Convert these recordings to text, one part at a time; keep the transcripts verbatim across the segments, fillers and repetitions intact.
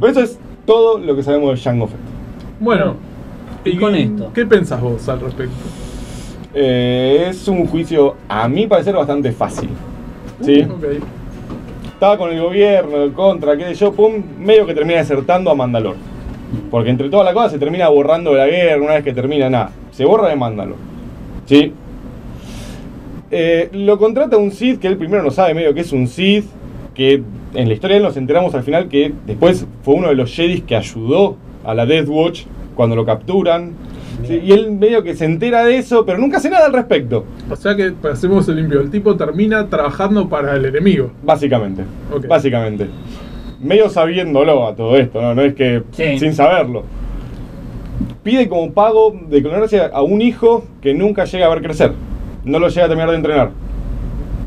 Pero eso es todo lo que sabemos de Jango Fett. Bueno, y con esto, ¿qué pensás vos al respecto? Eh, es un juicio, a mi parecer, bastante fácil. ¿Sí? Uh, okay. Estaba con el gobierno, el contra, qué sé yo, pum, medio que termina desertando a Mandalore. Porque entre todas las cosas se termina borrando de la guerra, una vez que termina, nada, se borra de Mandalore. ¿Sí? Eh, lo contrata un Sith que él primero no sabe medio que es un Sith, que en la historia nos enteramos al final que después fue uno de los Jedis que ayudó a la Death Watch cuando lo capturan. Sí, y él medio que se entera de eso, pero nunca hace nada al respecto. O sea que pasemos el limpio, el tipo termina trabajando para el enemigo. Básicamente, okay. Básicamente. Medio sabiéndolo a todo esto, no, no es que sí. Sin saberlo. Pide como pago de clonarse a un hijo que nunca llega a ver crecer. No lo llega a terminar de entrenar.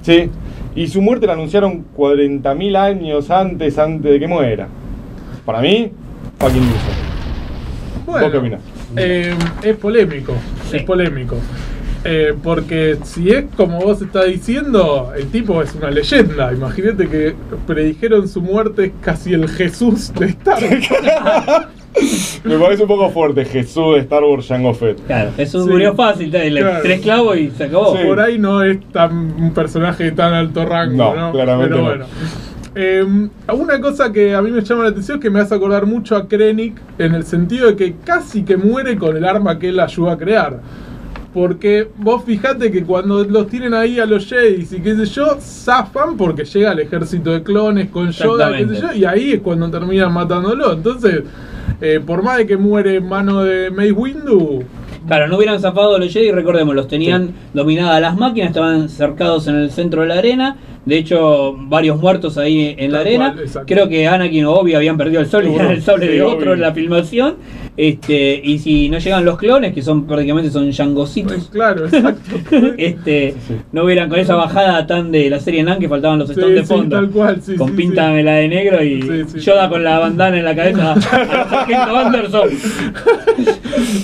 ¿Sí? Y su muerte la anunciaron cuarenta mil años antes, antes de que muera. Para mí, fucking uso. Bueno. ¿Vos qué opinás? Eh, es polémico, sí. Es polémico eh, porque si es como vos estás diciendo, el tipo es una leyenda. Imagínate que predijeron su muerte, casi el Jesús de Star Wars. Me parece un poco fuerte, Jesús de Star Wars, Jango Fett. Claro, Jesús sí, murió fácil, claro. Tres clavos y se acabó. Sí. Por ahí no es tan un personaje de tan alto rango, ¿no? ¿no? Claramente. Pero bueno. No. Eh, una cosa que a mí me llama la atención es que me hace acordar mucho a Krennic, en el sentido de que casi que muere con el arma que él ayuda a crear. Porque vos fijate que cuando los tienen ahí a los Jedi y qué sé yo, zafan porque llega el ejército de clones con Yoda, qué sé yo, y ahí es cuando terminan matándolo. Entonces, eh, por más de que muere en mano de Mace Windu... Claro, no hubieran zafado los Jedi, recordemos, los tenían sí. dominadas las máquinas, estaban cercados en el centro de la arena. De hecho, varios muertos ahí en la arena. Cual, creo que Anakin o Obi habían perdido el sable, el sable sí, de otro obvio. En la filmación. Este, y si no llegan los clones, que son prácticamente son Jangocitos. Pues claro, exacto. este, sí, sí. No hubieran con esa bajada tan de la serie Nan que faltaban los stones sí, de fondo. Sí, tal cual, sí, con sí, pinta sí. de negro y sí, sí, Yoda sí. con la bandana en la cabeza. Sargento Anderson.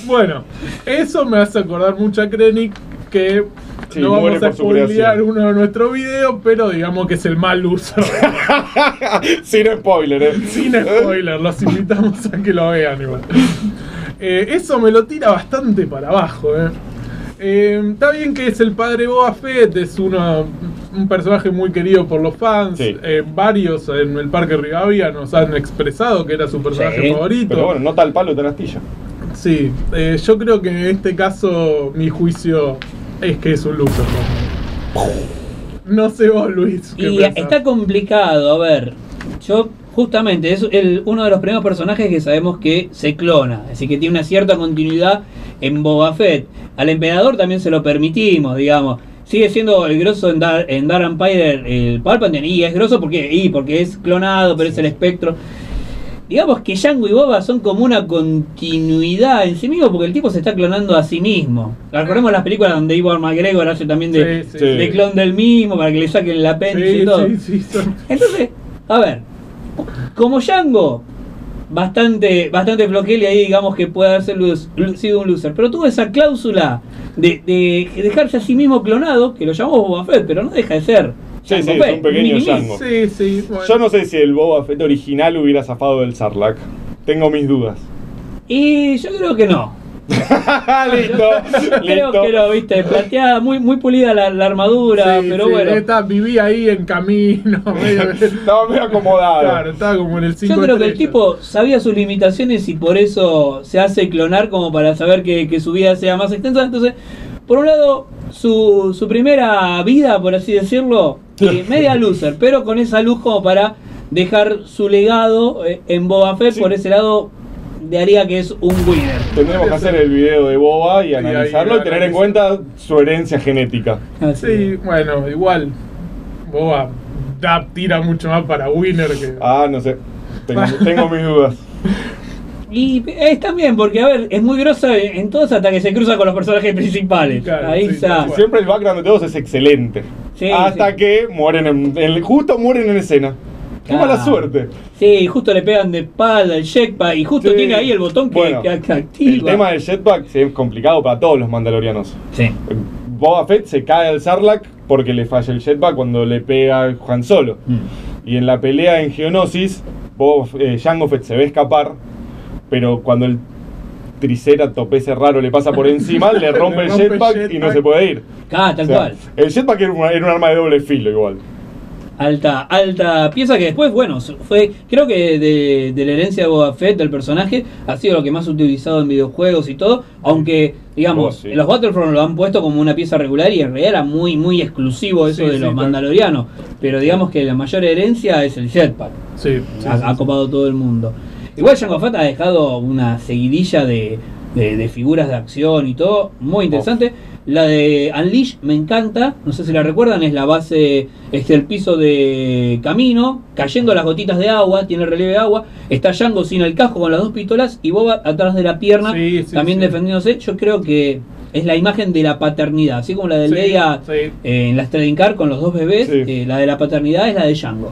Bueno, eso me hace acordar mucho a Krennic que. Sí, no vamos a spoilear uno de nuestros videos, pero digamos que es el mal uso. Sin spoiler, ¿eh? Sin spoiler, los invitamos a que lo vean igual. Eh, eso me lo tira bastante para abajo, ¿eh? Eh, está bien que es el padre Boba Fett, es uno, un personaje muy querido por los fans. Sí. Eh, varios en el Parque Rivadavia nos han expresado que era su personaje sí, favorito. Pero bueno, no tal palo, tal astilla. Sí, eh, yo creo que en este caso mi juicio... Es que es un lujo. No sé vos, Luis. ¿Qué y pensás? Está complicado, a ver. Yo, justamente, es el, uno de los primeros personajes que sabemos que se clona. Así que tiene una cierta continuidad en Boba Fett. Al emperador también se lo permitimos, digamos. Sigue siendo el grosso en Dark Empire el Palpatine. Y es grosso porque, y porque es clonado, pero sí. Es el espectro. Digamos que Jango y Boba son como una continuidad en sí mismo, porque el tipo se está clonando a sí mismo. Recordemos las películas donde Iwan McGregor hace también de, sí, sí, de sí. clon del mismo, para que le saquen la apéndice sí, y todo. Sí, sí, sí. Entonces, a ver, como Jango, bastante bastante floquele ahí, digamos que puede haber sido un loser, pero tuvo esa cláusula de, de dejarse a sí mismo clonado, que lo llamó Boba Fett, pero no deja de ser. Sí, Jango sí, Fett, es un pequeño Jango. Sí, sí, bueno. Yo no sé si el Boba Fett original hubiera zafado del Sarlacc. Tengo mis dudas. Y yo creo que no. Listo, creo listo. que no, viste, plateada, muy, muy pulida la, la armadura, sí, pero sí, bueno. Esta vivía ahí en camino, medio, estaba medio acomodada. Claro, estaba como en el cinco. Yo creo estrellas. Que el tipo sabía sus limitaciones y por eso se hace clonar como para saber que, que su vida sea más extensa. Entonces, por un lado, su, su primera vida, por así decirlo, eh, media loser, pero con esa luz como para dejar su legado eh, en Boba Fett, sí. Por ese lado le haría que es un winner. Tendremos que hacer el video de Boba y analizarlo y, y, y tener en cuenta su herencia genética. Así sí, es. Bueno, igual Boba da, tira mucho más para winner que... Ah, no sé, tengo, tengo mis dudas. Y es también, porque a ver, es muy grosso en todos hasta que se cruza con los personajes principales. Claro, ahí sí, está. Siempre el background de todos es excelente. Sí, hasta sí. que mueren, en, en, justo mueren en escena. Qué ah, mala suerte. Sí, justo le pegan de espalda el jetpack y justo sí. tiene ahí el botón que, bueno, que, que activa. El tema del jetpack es complicado para todos los mandalorianos. Sí. Boba Fett se cae al Sarlacc porque le falla el jetpack cuando le pega Juan Solo. Mm. Y en la pelea en Geonosis... Bob, eh, Jango Fett se ve escapar, pero cuando el Triceratops ese raro le pasa por encima, le rompe, le rompe el jetpack, jetpack y no se puede ir. Ah, tal o sea, cual. El jetpack era un, era un arma de doble filo igual. Alta, alta pieza que después, bueno, fue, creo que de, de la herencia de Boba Fett, del personaje, ha sido lo que más utilizado en videojuegos y todo, aunque, digamos, oh, sí. en los Battlefront lo han puesto como una pieza regular y en realidad era muy, muy exclusivo eso sí, de sí, los mandalorianos, pero digamos que la mayor herencia es el jetpack, sí, sí, ha, sí, ha copado sí. todo el mundo. Igual Jango Fett ha dejado una seguidilla de, de, de figuras de acción y todo, muy interesante. Oh. La de Unleash me encanta, no sé si la recuerdan, es la base, es el piso de Kamino, cayendo las gotitas de agua, tiene el relieve de agua, está Jango sin el casco con las dos pistolas y Boba atrás de la pierna, sí, sí, también sí. defendiéndose. Yo creo que es la imagen de la paternidad, así como la de sí, Leia sí. Eh, en la Stradincar con los dos bebés, sí. eh, la de la paternidad es la de Jango.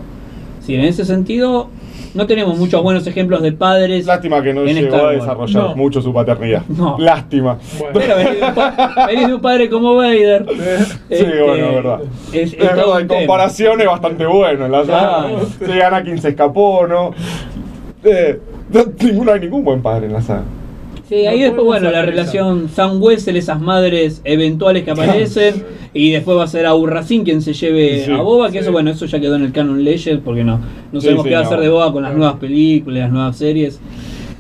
Sí, en ese sentido... No tenemos muchos buenos ejemplos de padres. Lástima que no llegó a desarrollar no. mucho su paternidad. No. Lástima. Bueno. Pero venís de un padre como Vader. Sí, este, bueno, es verdad. Es, es es verdad en comparación tema. Es bastante bueno. La saga. Sí, Anakin se escapó, ¿no? Eh, no hay ningún buen padre en la saga. Sí, ahí no después, bueno, la relación Sam Wessel, esas madres eventuales que aparecen, y después va a ser Aurracin quien se lleve sí, a Boba, que sí. eso, bueno, eso ya quedó en el canon Legends, porque no, no sabemos sí, sí, qué va no. a hacer de Boba con las nuevas películas, las nuevas series.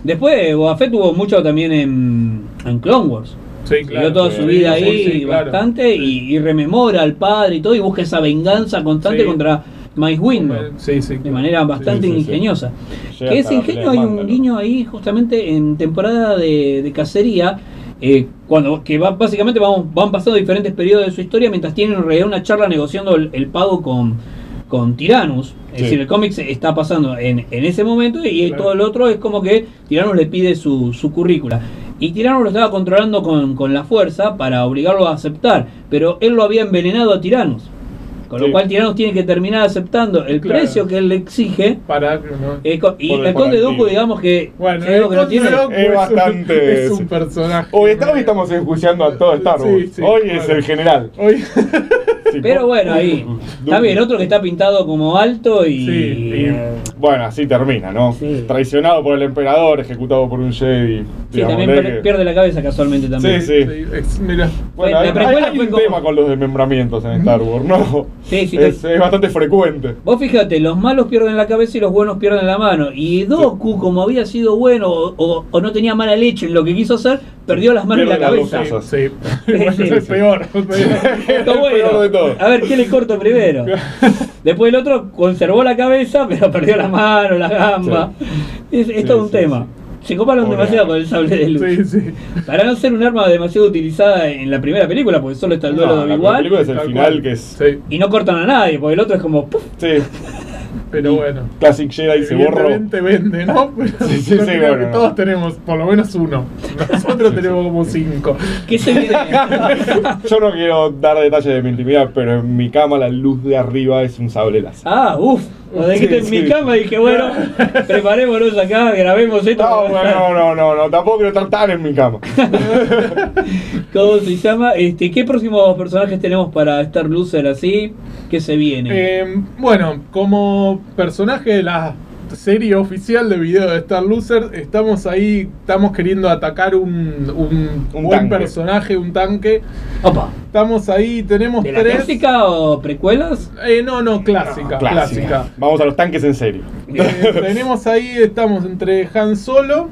Después, Boba Fett tuvo mucho también en, en Clone Wars. Sí, claro. Dio toda su vida sí, ahí, sí, claro. bastante, sí. y, y rememora al padre y todo, y busca esa venganza constante sí. contra... Mace Windu, sí, sí, de manera bastante sí, sí, ingeniosa. Sí. Que ese ingenio hay un guiño ahí justamente en temporada de, de cacería, eh, cuando que va, básicamente van, van pasando diferentes periodos de su historia mientras tienen en realidad una charla negociando el, el pago con, con Tyrannus. Es sí. decir, el cómic se está pasando en, en ese momento y claro. todo el otro es como que Tyrannus le pide su, su currícula. Y Tyrannus lo estaba controlando con, con la fuerza para obligarlo a aceptar, pero él lo había envenenado a Tyrannus. Con lo sí. cual Tyrannus tiene que terminar aceptando el claro. precio que él le exige. Para, ¿no? eh, con, y el Conde de Duco, digamos que bueno, es algo que no tiene. Es bastante. Es un personaje. Hoy está, hoy estamos enjuiciando a todo Star Wars. Sí, sí, hoy claro. es el general. Hoy... Sí, pero bueno, ahí. Está bien, otro que está pintado como alto y. Sí, y... Bueno, así termina, ¿no? Sí. Traicionado por el emperador, ejecutado por un Jedi. Sí, también que... pierde la cabeza casualmente también. Sí, sí. sí es, mira. Bueno, hay, hay un como... tema con los desmembramientos en Star Wars, ¿no? Sí, sí, es, es bastante frecuente. Vos fíjate, los malos pierden la cabeza y los buenos pierden la mano. Y Dooku, sí. como había sido bueno o, o, o no tenía mala leche en lo que quiso hacer, perdió las manos y la cabeza. Eso sí. sí. bueno, sí. es peor. Sí. Esto bueno, es peor de todo. A ver, ¿qué le corto primero? Después el otro conservó la cabeza, pero perdió las manos, las gambas. Sí. Es, es sí, todo un sí, tema. Sí. Se coparon Hola. demasiado con el sable de luz. Sí, sí. Para no ser un arma demasiado utilizada en la primera película, porque solo está el duelo no, de Obi. La película es el final que es. Sí. Y no cortan a nadie, porque el otro es como. ¡Puf! Sí. Pero bueno. Classic Jedi se borró. Vende, ¿no? Pero sí, sí, sí, creo sí, bueno, que no. Todos tenemos por lo menos uno. Nosotros sí, tenemos sí. como cinco. ¿Qué se viene? Yo no quiero dar detalles de mi intimidad, pero en mi cama la luz de arriba es un sable láser. Ah, uff. Lo dejé sí, en mi sí. cama y dije, bueno, preparémonos acá, grabemos esto. No, bueno, no, no, no, tampoco quiero estar tan en mi cama. ¿Cómo se llama? Este, ¿qué próximos personajes tenemos para Star Loser así? ¿Qué se viene? Eh, bueno, como personaje de la serie oficial de video de Star Loser, estamos ahí, estamos queriendo atacar un, un, un buen tanque. personaje, un tanque. Opa. Estamos ahí, tenemos ¿De la tres. ¿Clásica o precuelas? Eh, no, no, clásica, no, clásica. clásica. Vamos a los tanques en serio. Eh, tenemos ahí, estamos entre Han Solo.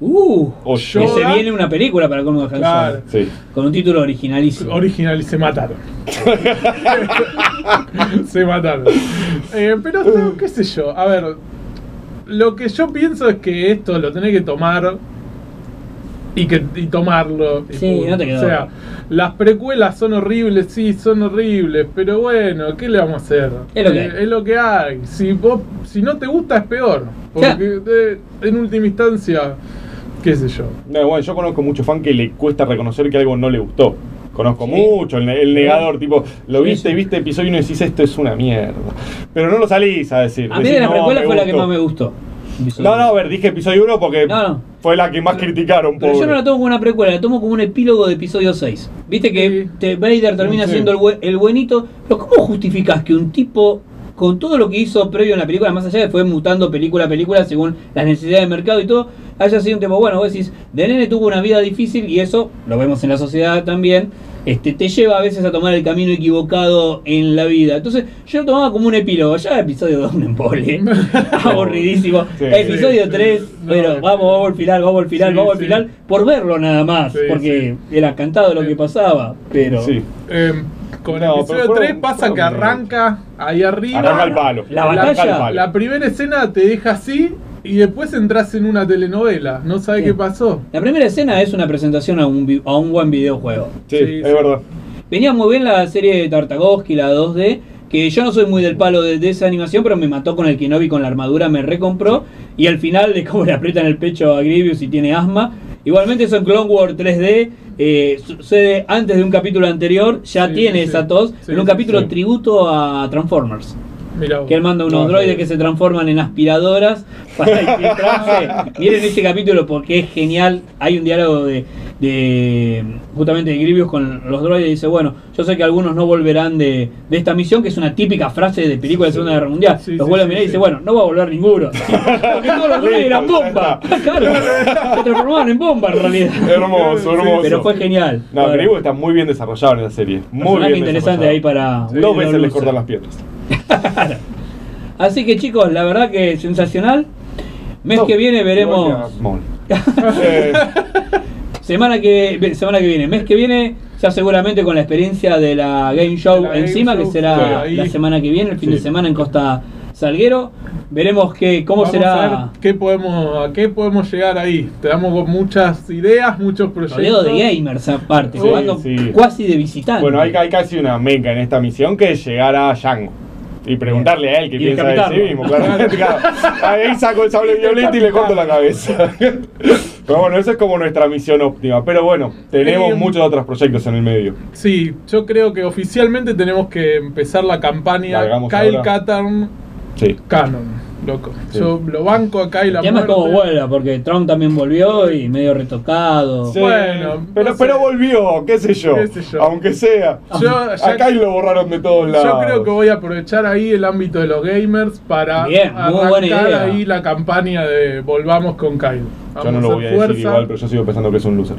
Uh, o Yoda. Que se viene una película para cómo de Han claro. Solo. Sí. Con un título originalísimo. Original, se mataron. se mataron. Eh, pero, no, qué sé yo, a ver. Lo que yo pienso es que esto lo tenés que tomar. Y, que, y tomarlo. Y sí, no te quedó. O sea, las precuelas son horribles, sí, son horribles, pero bueno, ¿qué le vamos a hacer? Es lo que, eh, es lo que hay. Si vos, si no te gusta es peor, porque eh, en última instancia, qué sé yo. No, bueno, yo conozco mucho fan que le cuesta reconocer que algo no le gustó. Conozco sí. mucho, el, el negador, tipo, lo sí, viste, sí. viste episodio uno y decís esto es una mierda. Pero no lo salís a decir. A mí decís, de las no, precuelas fue gustó. la que más me gustó. No, no, a ver, dije episodio uno porque no, no. fue la que más pero, criticaron. Pero pobre. Yo no la tomo como una precuela, la tomo como un epílogo de episodio seis. Viste que sí. Vader termina sí. siendo el, el buenito, pero ¿cómo justificás que un tipo con todo lo que hizo previo en la película, más allá de que fue mutando película a película según las necesidades de mercado y todo, haya sido un tema bueno. Vos decís, de nene tuvo una vida difícil, y eso lo vemos en la sociedad también, este te lleva a veces a tomar el camino equivocado en la vida. Entonces yo lo tomaba como un epílogo, ya episodio dos un empole, aburridísimo, sí, episodio sí, tres, sí, pero no, vamos, vamos al final, vamos al final, sí, vamos al sí. final, por verlo nada más, sí, porque sí. era cantado lo que pasaba, pero... Sí. Eh, Con no, el episodio fueron, tres pasa que arranca ahí arriba. Arranca el palo. La, la batalla. La, palo. La primera escena te deja así y después entras en una telenovela. No sabes sí. qué pasó. La primera escena es una presentación a un, a un buen videojuego. Sí, sí es sí. verdad. Venía muy bien la serie de Tartagoski, la dos D. Que yo no soy muy del palo de, de esa animación, pero me mató con el Kenobi, con la armadura, me recompró. Y al final de cómo le aprietan el pecho a Grievous y tiene asma. Igualmente eso en Clone Wars tres D eh, sucede antes de un capítulo anterior, ya sí, tiene sí, esa tos, sí, en un capítulo sí. tributo a Transformers. Que él manda unos no, droides no. que se transforman en aspiradoras para infiltrarse. Miren ese capítulo porque es genial. Hay un diálogo de, de justamente de Grievous con los droides. Dice, bueno, yo sé que algunos no volverán de, de esta misión, que es una típica frase de película sí, de Segunda Guerra Mundial. Sí, los sí, vuelven sí, a mirar y sí. dice, bueno, no va a volver ninguno. Porque todos los droides eran bomba. Claro, se transformaban en bomba en realidad. Hermoso, hermoso. Pero fue genial. No, Grievous está muy bien desarrollado en la serie. Muy personaje bien interesante ahí para... Sí, dos veces le cortan las piernas. Así que chicos, la verdad que sensacional. Mes no, que viene veremos. No eh. semana que semana que viene, mes que viene, ya seguramente con la experiencia de la Game Show la encima, game que show, será la semana que viene, el fin sí. de semana en Costa Salguero. Veremos que, cómo Vamos será. A ver qué podemos, a qué podemos llegar ahí. Te damos muchas ideas, muchos proyectos. Rodeo de gamers aparte, sí, jugando sí. casi de visitantes. Bueno, hay, hay casi una meca en esta misión que es llegar a Jango. Y preguntarle a él qué piensa de sí mismo. Claramente, claro. Ahí saco el sable violeta y le corto la cabeza. Pero bueno, esa es como nuestra misión óptima. Pero bueno, tenemos eh, muchos otros proyectos en el medio. Sí, yo creo que oficialmente tenemos que empezar la campaña Kyle Katarn sí. Canon. Loco, sí. yo lo banco acá y la muerte. Y además como vuela, porque Trump también volvió y medio retocado. Sí, bueno, pero, no sé. pero volvió, qué sé yo, qué sé yo. aunque sea. Yo, acá y lo borraron de todos lados. Yo creo que voy a aprovechar ahí el ámbito de los gamers para Bien, arrancar ahí la campaña de Volvamos con Kyle. Vamos yo no lo voy a, a decir igual, pero yo sigo pensando que es un loser.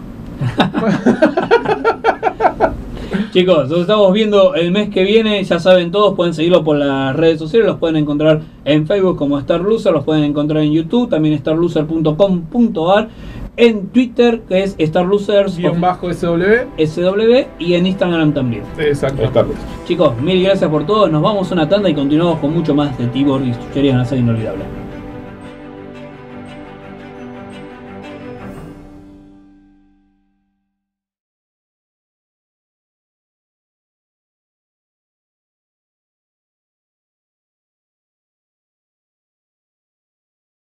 Chicos, nos estamos viendo el mes que viene, ya saben todos, pueden seguirlo por las redes sociales, los pueden encontrar en Facebook como Star Loser, los pueden encontrar en YouTube, también star loser punto com punto a r, en Twitter que es Star Losers guión bajo S W y en Instagram también. Exacto. Chicos, mil gracias por todo, nos vamos a una tanda y continuamos con mucho más de Tibor y Chucherías en la Sala Inolvidable.